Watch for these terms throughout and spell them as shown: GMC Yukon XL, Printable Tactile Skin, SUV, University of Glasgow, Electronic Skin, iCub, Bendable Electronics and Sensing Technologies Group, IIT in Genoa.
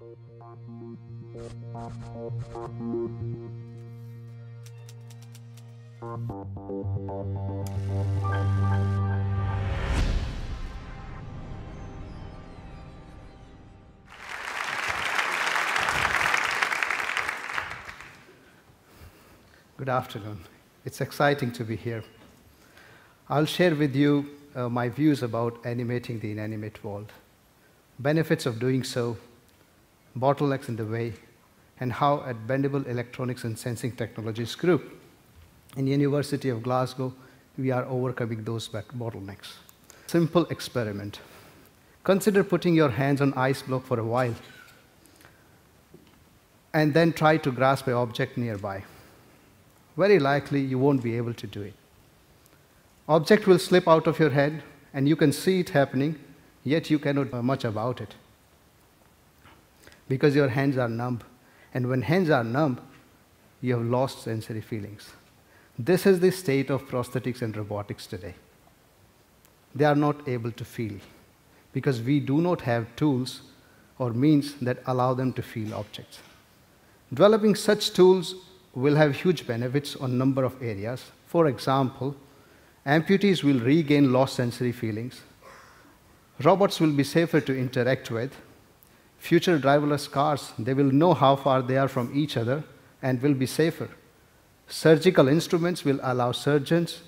Good afternoon. It's exciting to be here. I'll share with you my views about animating the inanimate world, benefits of doing so, bottlenecks in the way, and how at Bendable Electronics and Sensing Technologies Group in the University of Glasgow, we are overcoming those bottlenecks. Simple experiment. Consider putting your hands on ice block for a while, and then try to grasp an object nearby. Very likely you won't be able to do it. Object will slip out of your hand, and you can see it happening, yet you cannot do much about it, because your hands are numb. And when hands are numb, you have lost sensory feelings. This is the state of prosthetics and robotics today. They are not able to feel, because we do not have tools or means that allow them to feel objects. Developing such tools will have huge benefits on a number of areas. For example, amputees will regain lost sensory feelings. Robots will be safer to interact with. Future driverless cars, they will know how far they are from each other and will be safer. Surgical instruments will allow surgeons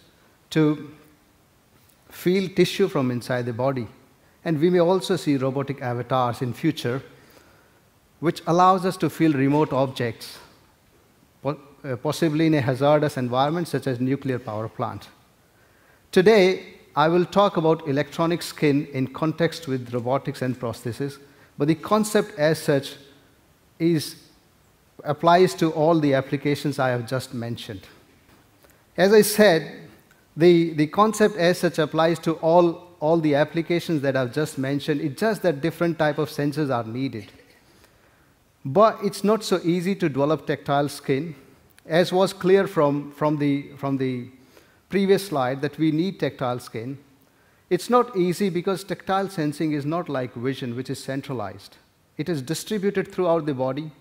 to feel tissue from inside the body. And we may also see robotic avatars in future, which allows us to feel remote objects, possibly in a hazardous environment such as nuclear power plant. Today, I will talk about electronic skin in context with robotics and prosthesis, but the concept as such applies to all the applications I have just mentioned. As I said, the concept as such applies to all the applications that I've just mentioned. It's just that different type of sensors are needed. But it's not so easy to develop tactile skin, as was clear from the previous slide that we need tactile skin. It's not easy because tactile sensing is not like vision, which is centralized. It is distributed throughout the body.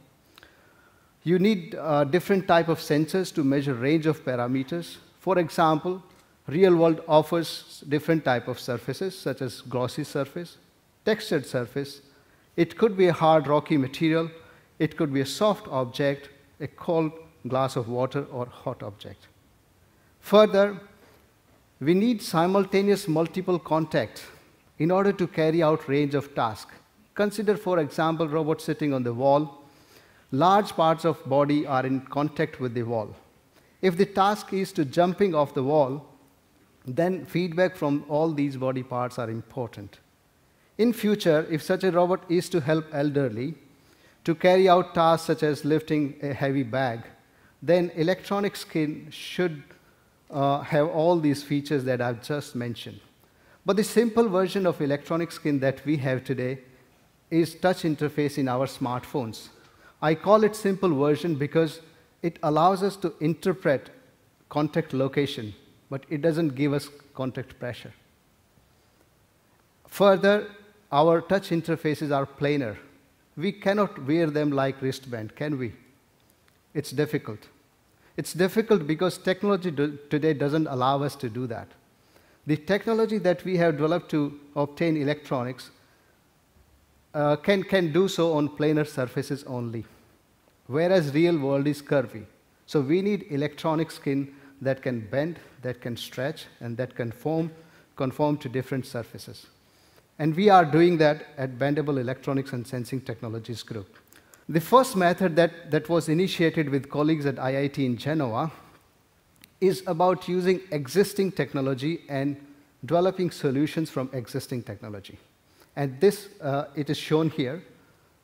You need different type of sensors to measure range of parameters. For example, real world offers different type of surfaces, such as glossy surface, textured surface. It could be a hard rocky material. It could be a soft object, a cold glass of water, or hot object. Further, we need simultaneous multiple contacts in order to carry out range of tasks. Consider, for example, robots sitting on the wall. Large parts of body are in contact with the wall. If the task is to jumping off the wall, then feedback from all these body parts are important. In future, if such a robot is to help elderly to carry out tasks such as lifting a heavy bag, then electronic skin should have all these features that I've just mentioned. But the simple version of electronic skin that we have today is touch interface in our smartphones. I call it simple version because it allows us to interpret contact location, but it doesn't give us contact pressure. Further, our touch interfaces are planar. We cannot wear them like wristband, can we? It's difficult. It's difficult because technology today doesn't allow us to do that. The technology that we have developed to obtain electronics can do so on planar surfaces only, whereas real world is curvy. So we need electronic skin that can bend, that can stretch, and that can conform to different surfaces. And we are doing that at Bendable Electronics and Sensing Technologies Group. The first method that was initiated with colleagues at IIT in Genoa is about using existing technology and developing solutions from existing technology. And this, it is shown here.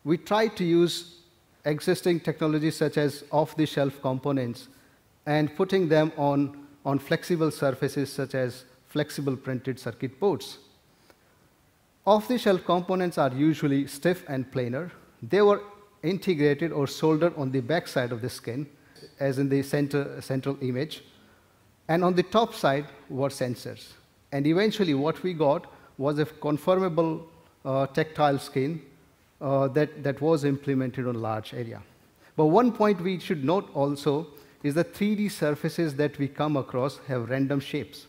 We tried to use existing technologies such as off-the-shelf components and putting them on flexible surfaces such as flexible printed circuit boards. Off-the-shelf components are usually stiff and planar. They were integrated or soldered on the back side of the skin, as in the central image. And on the top side were sensors. And eventually what we got was a conformable tactile skin that was implemented on large area. But one point we should note also is that 3D surfaces that we come across have random shapes.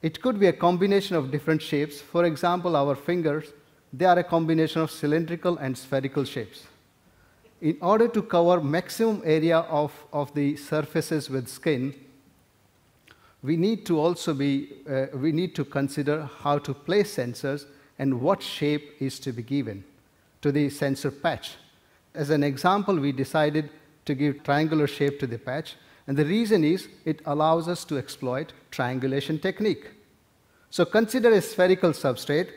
It could be a combination of different shapes. For example, our fingers, they are a combination of cylindrical and spherical shapes. In order to cover maximum area of the surfaces with skin, we need to also consider how to place sensors and what shape is to be given to the sensor patch. As an example, we decided to give triangular shape to the patch, and the reason is it allows us to exploit triangulation technique. So consider a spherical substrate.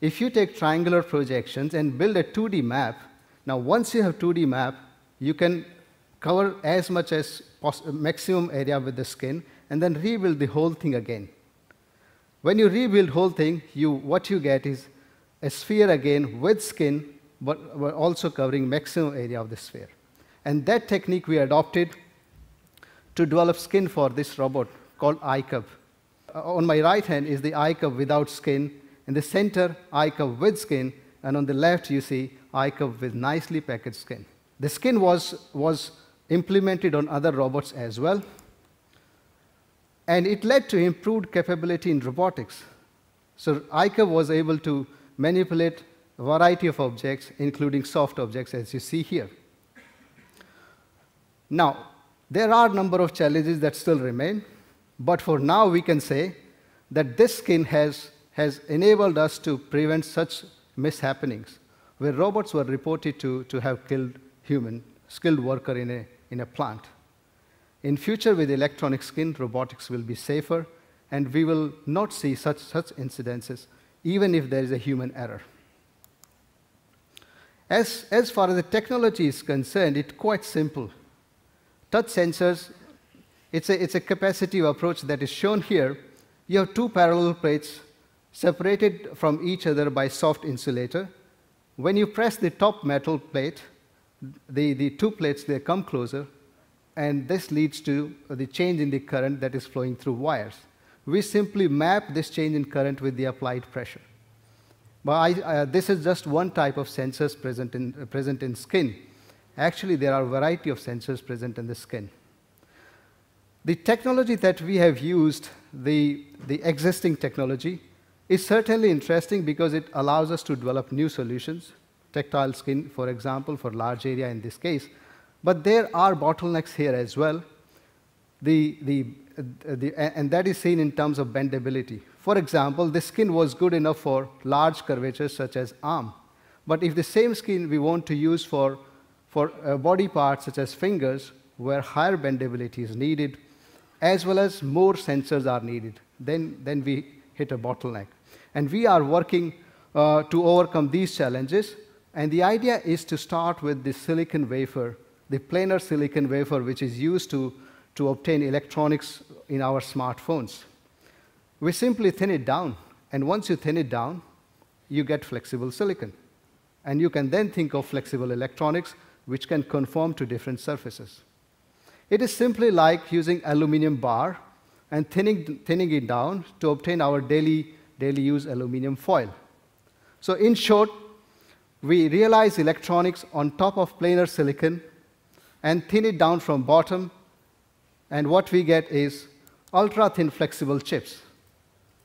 If you take triangular projections and build a 2D map, now once you have 2D map, you can cover as much as maximum area with the skin and then rebuild the whole thing again. When you rebuild whole thing, what you get is a sphere again with skin, but also covering maximum area of the sphere. And that technique we adopted to develop skin for this robot called iCub. On my right hand is the iCub without skin, in the center iCub with skin, and on the left you see iCub with nicely packaged skin. The skin was implemented on other robots as well, and it led to improved capability in robotics. So iCub was able to manipulate a variety of objects, including soft objects, as you see here. Now, there are a number of challenges that still remain, but for now we can say that this skin has enabled us to prevent such mishappenings, where robots were reported to have killed skilled worker in a plant. In future, with electronic skin, robotics will be safer, and we will not see such incidences, even if there is a human error. As far as the technology is concerned, it's quite simple. Touch sensors, it's a capacitive approach that is shown here. You have two parallel plates separated from each other by soft insulator. When you press the top metal plate, the two plates, they come closer, and this leads to the change in the current that is flowing through wires. We simply map this change in current with the applied pressure. But this is just one type of sensors present in skin. Actually, there are a variety of sensors present in the skin. The technology that we have used, the existing technology, is certainly interesting because it allows us to develop new solutions. Tactile skin, for example, for large area in this case. But there are bottlenecks here as well, and that is seen in terms of bendability. For example, the skin was good enough for large curvatures such as arm. But if the same skin we want to use for body parts such as fingers, where higher bendability is needed, as well as more sensors are needed, then we hit a bottleneck. And we are working to overcome these challenges. And the idea is to start with the silicon wafer, the planar silicon wafer, which is used to obtain electronics in our smartphones. We simply thin it down. And once you thin it down, you get flexible silicon. And you can then think of flexible electronics, which can conform to different surfaces. It is simply like using aluminum bar and thinning it down to obtain our daily use aluminum foil. So in short, we realize electronics on top of planar silicon and thin it down from bottom, and what we get is ultra-thin flexible chips.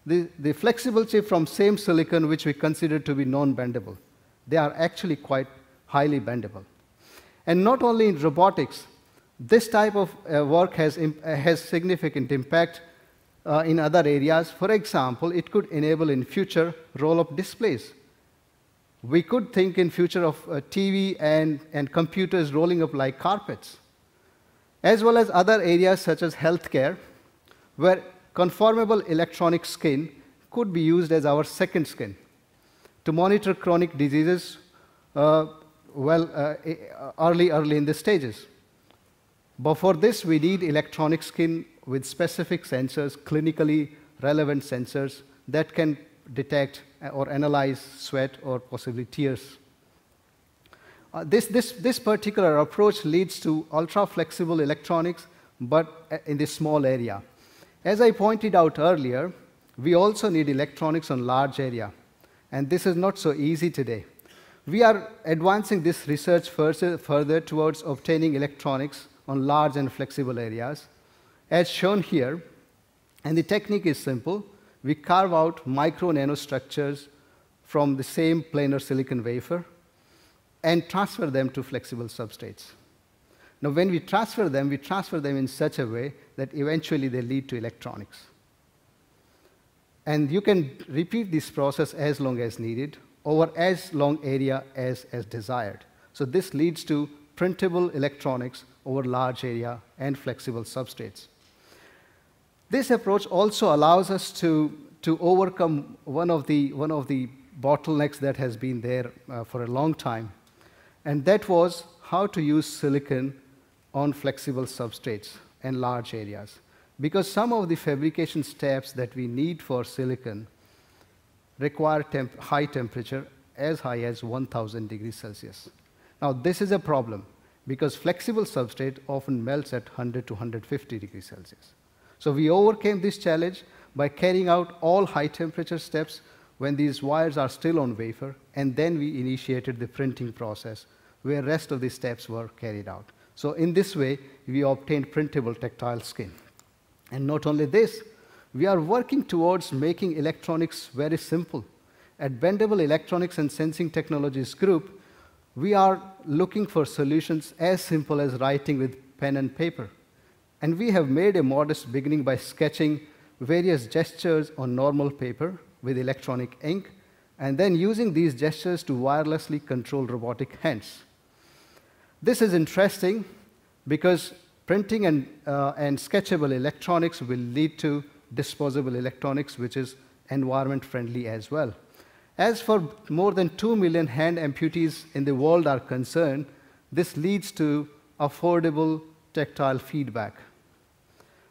The flexible chip from same silicon, which we consider to be non-bendable, they are actually quite highly bendable. And not only in robotics, this type of work has significant impact in other areas. For example, it could enable in future roll-up displays. We could think in future of TV and computers rolling up like carpets, as well as other areas such as healthcare, where conformable electronic skin could be used as our second skin to monitor chronic diseases early in the stages. But for this, we need electronic skin with specific sensors, clinically relevant sensors that can detect or analyze sweat or possibly tears. This particular approach leads to ultra-flexible electronics, but in this small area. As I pointed out earlier, we also need electronics on large area, and this is not so easy today. We are advancing this research further towards obtaining electronics on large and flexible areas, as shown here. And the technique is simple. We carve out micro-nanostructures from the same planar silicon wafer and transfer them to flexible substrates. Now, when we transfer them in such a way that eventually they lead to electronics. And you can repeat this process as long as needed, over as long area as desired. So this leads to printable electronics over large area and flexible substrates. This approach also allows us to overcome one of the bottlenecks that has been there for a long time, and that was how to use silicon on flexible substrates and large areas. Because some of the fabrication steps that we need for silicon require high temperature, as high as 1,000 degrees Celsius. Now, this is a problem because flexible substrate often melts at 100 to 150 degrees Celsius. So we overcame this challenge by carrying out all high temperature steps when these wires are still on wafer, and then we initiated the printing process where rest of the steps were carried out. So in this way, we obtained printable tactile skin. And not only this, we are working towards making electronics very simple. At Bendable Electronics and Sensing Technologies Group, we are looking for solutions as simple as writing with pen and paper. And we have made a modest beginning by sketching various gestures on normal paper with electronic ink, and then using these gestures to wirelessly control robotic hands. This is interesting because printing and sketchable electronics will lead to disposable electronics, which is environment-friendly as well. As for more than 2 million hand amputees in the world are concerned, this leads to affordable tactile feedback.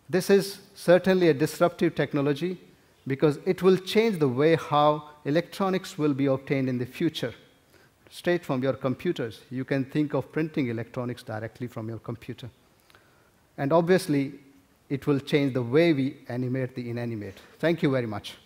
This is certainly a disruptive technology because it will change the way how electronics will be obtained in the future. Straight from your computers, you can think of printing electronics directly from your computer. And obviously, it will change the way we animate the inanimate. Thank you very much.